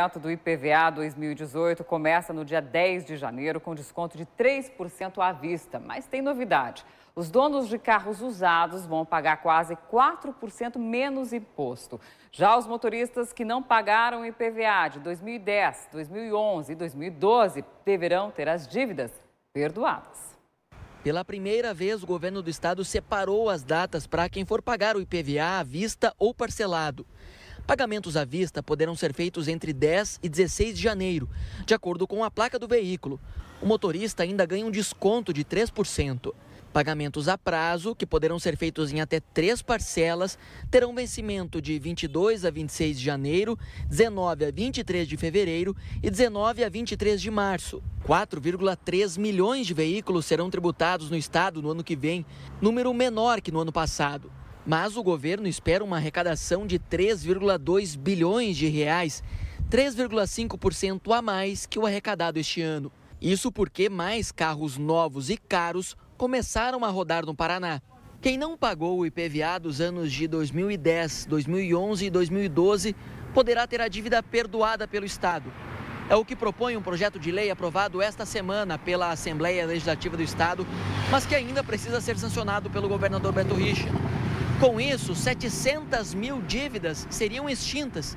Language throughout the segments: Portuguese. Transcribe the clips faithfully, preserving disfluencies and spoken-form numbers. O pagamento do I P V A dois mil e dezoito começa no dia dez de janeiro com desconto de três por cento à vista, mas tem novidade. Os donos de carros usados vão pagar quase quatro por cento menos imposto. Já os motoristas que não pagaram I P V A de dois mil e dez, dois mil e onze e dois mil e doze deverão ter as dívidas perdoadas. Pela primeira vez, o governo do estado separou as datas para quem for pagar o I P V A à vista ou parcelado. Pagamentos à vista poderão ser feitos entre dez e dezesseis de janeiro, de acordo com a placa do veículo. O motorista ainda ganha um desconto de três por cento. Pagamentos a prazo, que poderão ser feitos em até três parcelas, terão vencimento de vinte e dois a vinte e seis de janeiro, dezenove a vinte e três de fevereiro e dezenove a vinte e três de março. quatro vírgula três milhões de veículos serão tributados no estado no ano que vem, número menor que no ano passado. Mas o governo espera uma arrecadação de três vírgula dois bilhões de reais, três vírgula cinco por cento a mais que o arrecadado este ano. Isso porque mais carros novos e caros começaram a rodar no Paraná. Quem não pagou o I P V A dos anos de dois mil e dez, dois mil e onze e dois mil e doze poderá ter a dívida perdoada pelo estado. É o que propõe um projeto de lei aprovado esta semana pela Assembleia Legislativa do Estado, mas que ainda precisa ser sancionado pelo governador Beto Richa. Com isso, setecentas mil dívidas seriam extintas,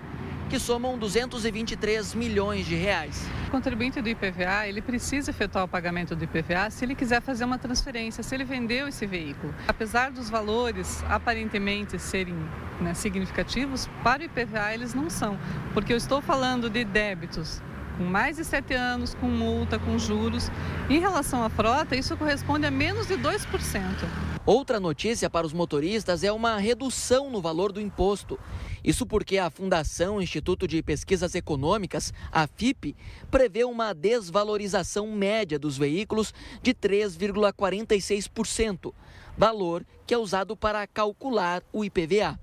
que somam duzentos e vinte e três milhões de reais. O contribuinte do I P V A, ele precisa efetuar o pagamento do I P V A se ele quiser fazer uma transferência, se ele vendeu esse veículo. Apesar dos valores aparentemente serem, né, significativos, para o I P V A eles não são, porque eu estou falando de débitos com mais de sete anos, com multa, com juros. Em relação à frota, isso corresponde a menos de dois por cento. Outra notícia para os motoristas é uma redução no valor do imposto. Isso porque a Fundação Instituto de Pesquisas Econômicas, a Fipe, prevê uma desvalorização média dos veículos de três vírgula quarenta e seis por cento, valor que é usado para calcular o I P V A.